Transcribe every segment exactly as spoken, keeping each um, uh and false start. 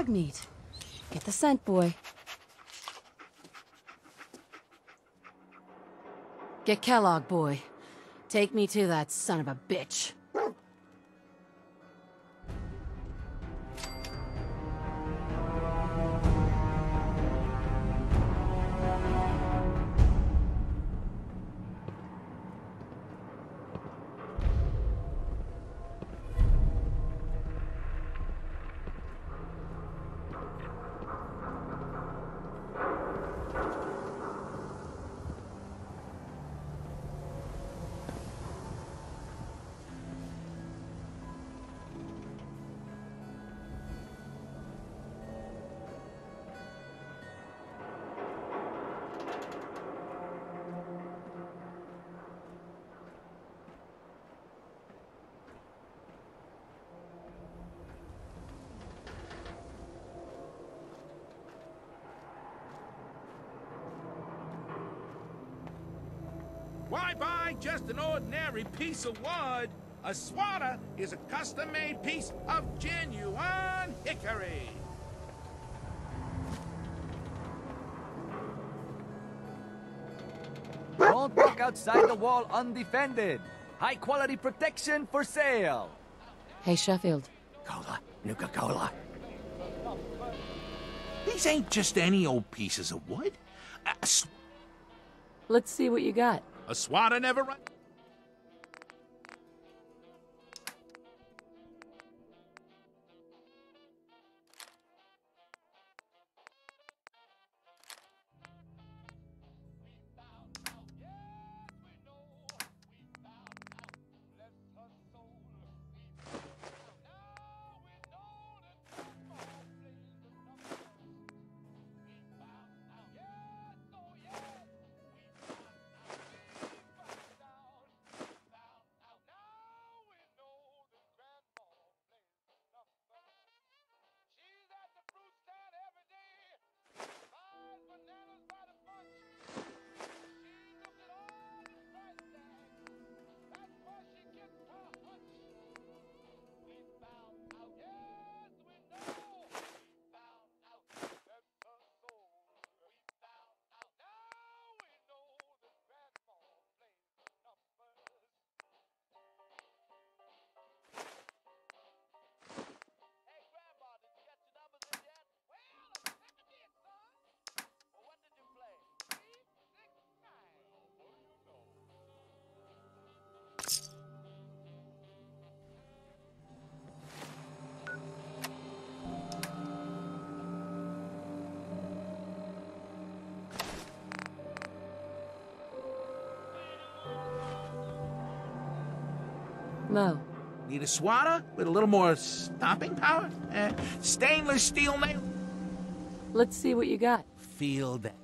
dog meat. Get the scent, boy. Get Kellogg, boy. Take me to that son of a bitch. Why buy just an ordinary piece of wood? A swatter is a custom-made piece of genuine hickory. Don't walk outside the wall undefended. High-quality protection for sale. Hey, Sheffield. Cola. Nuka-Cola. These ain't just any old pieces of wood. Uh, Let's see what you got. A swatter never run. No. Need a swatter with a little more stomping power? Uh, stainless steel nail. Let's see what you got. Feel that.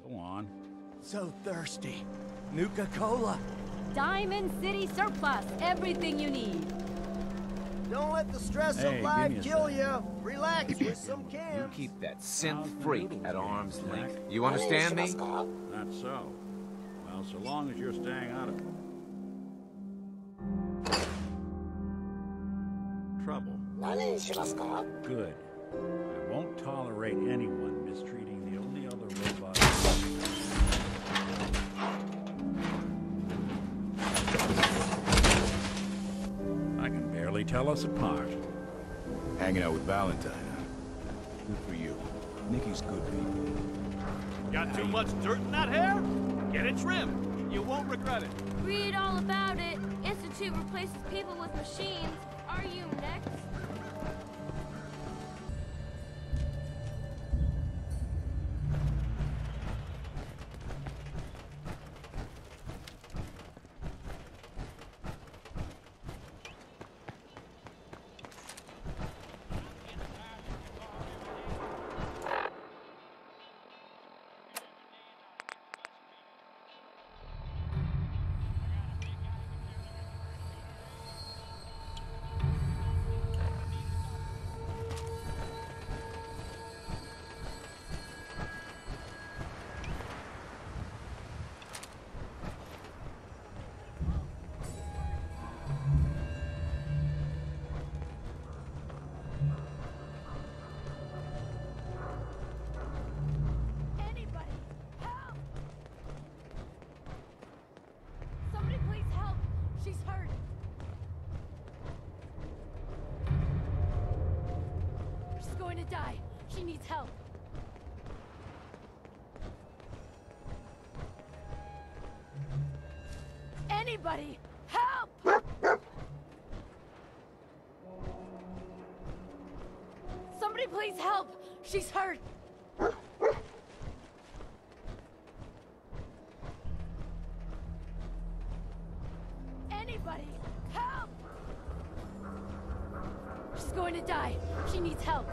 Go on. So thirsty. Nuka-Cola. Diamond City Surplus. Everything you need. Don't let the stress hey, of life kill you. Relax with some cans. You keep that synth freak at arm's length. You understand me? Not so. Well, so long as you're staying out of trouble. Good. I won't tolerate anyone mistreating the only other robot. Tell us apart. Hanging out with Valentine, huh? Good for you. Nikki's good people. Got too much dirt in that hair? Get it trimmed. You won't regret it. Read all about it. Institute replaces people with machines. Are you next? going to die. She needs help. Anybody, help! Somebody please help! She's hurt! Anybody, help! She's going to die. She needs help.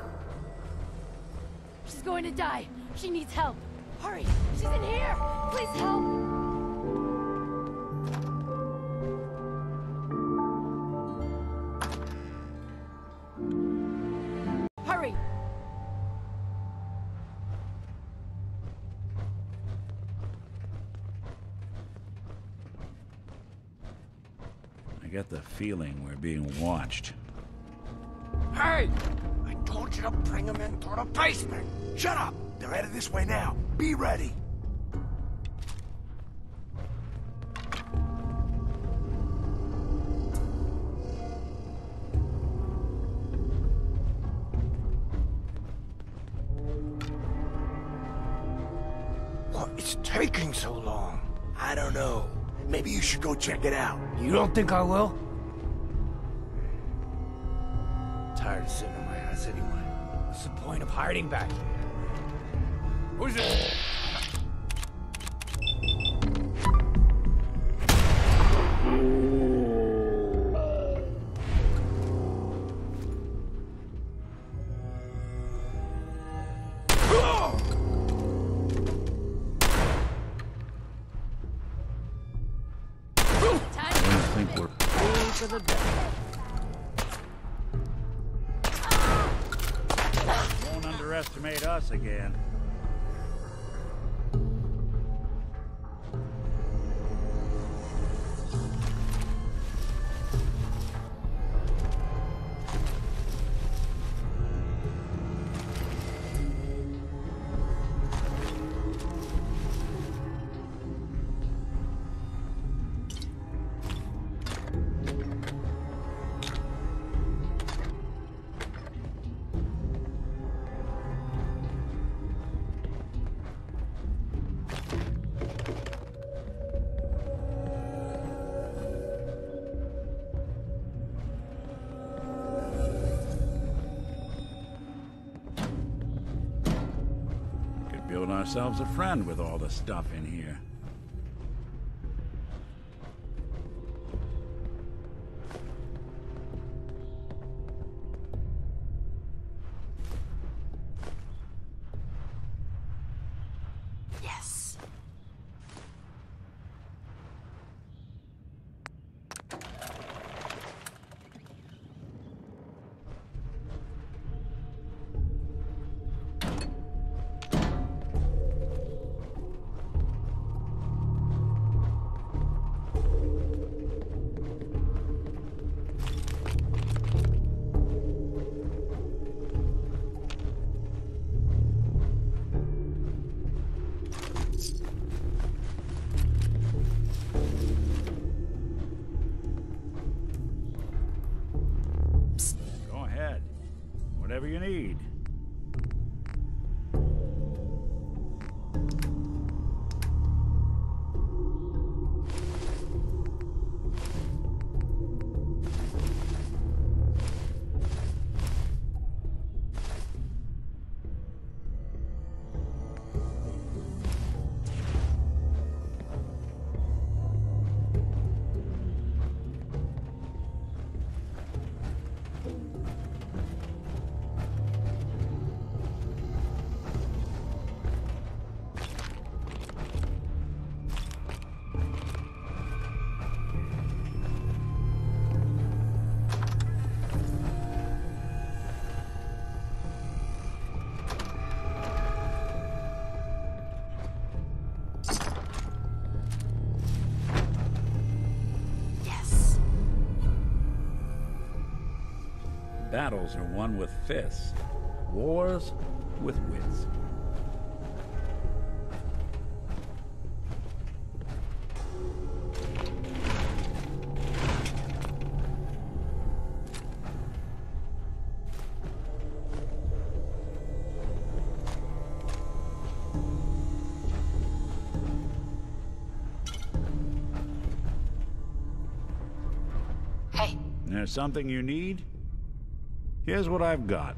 She's going to die. She needs help. Hurry! She's in here! Please help! The feeling we're being watched. Hey! I told you to bring them into the basement! Shut up! They're headed this way now. Be ready! What is taking so long? I don't know. Maybe you should go check it out. You don't think I will? I'm tired of sitting in my ass anyway. What's the point of hiding back here? Who's this? Again. Ourselves a friend with all the stuff in here. Yes. Whatever you need. Battles are won with fists, wars with wits. There's something you need? Here's what I've got.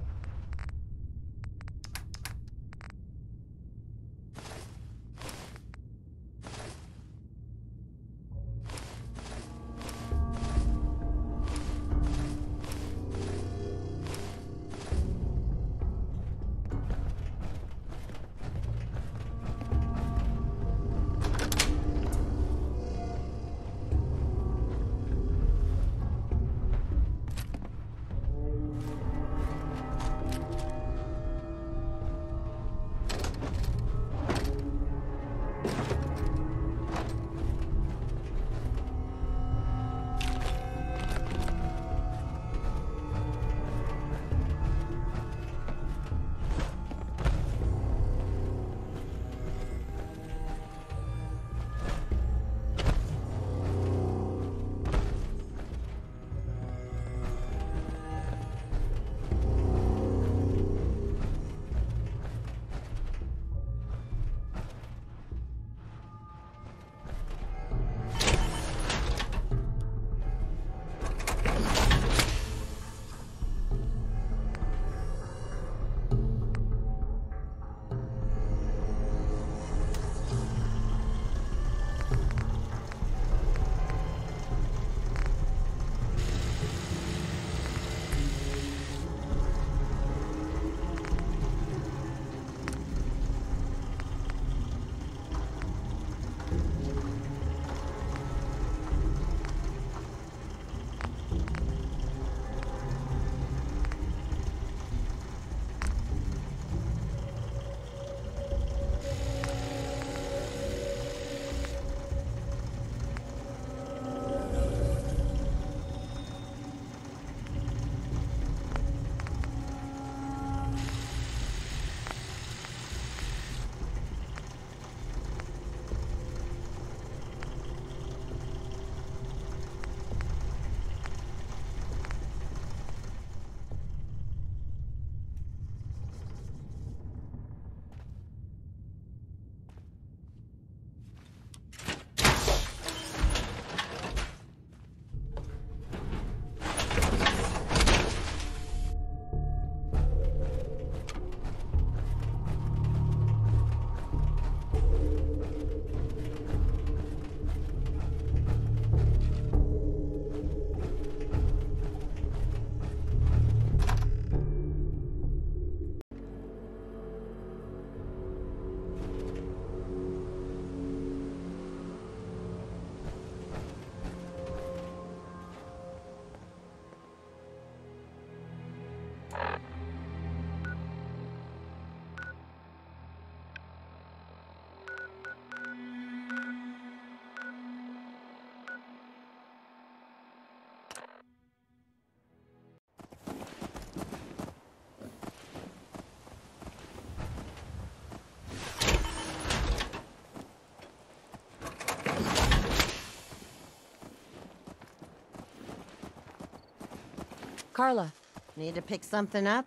Carla, need to pick something up?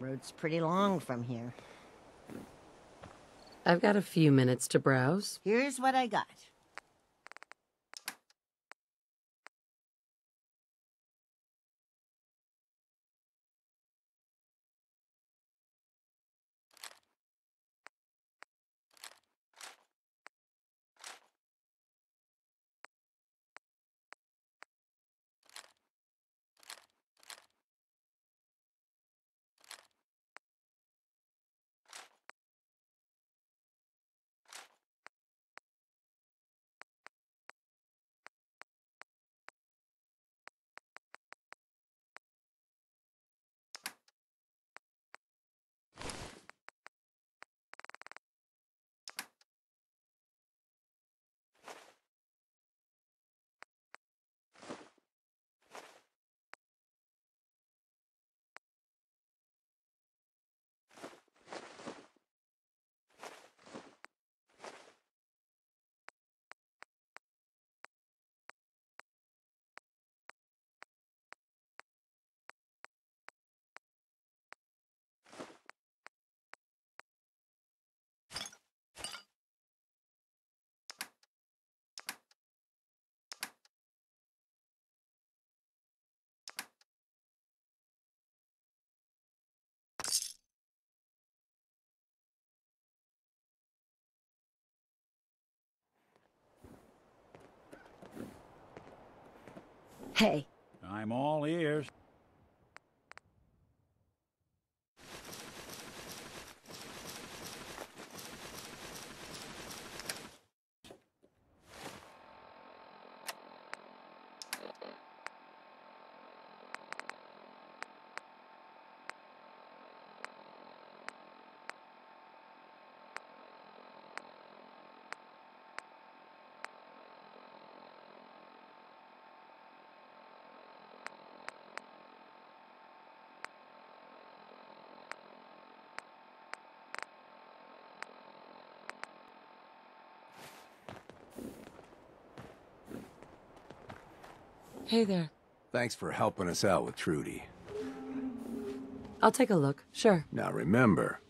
Road's pretty long from here. I've got a few minutes to browse. Here's what I got. Hey. I'm all ears. Hey there. Thanks for helping us out with Trudy. I'll take a look, sure. Now remember,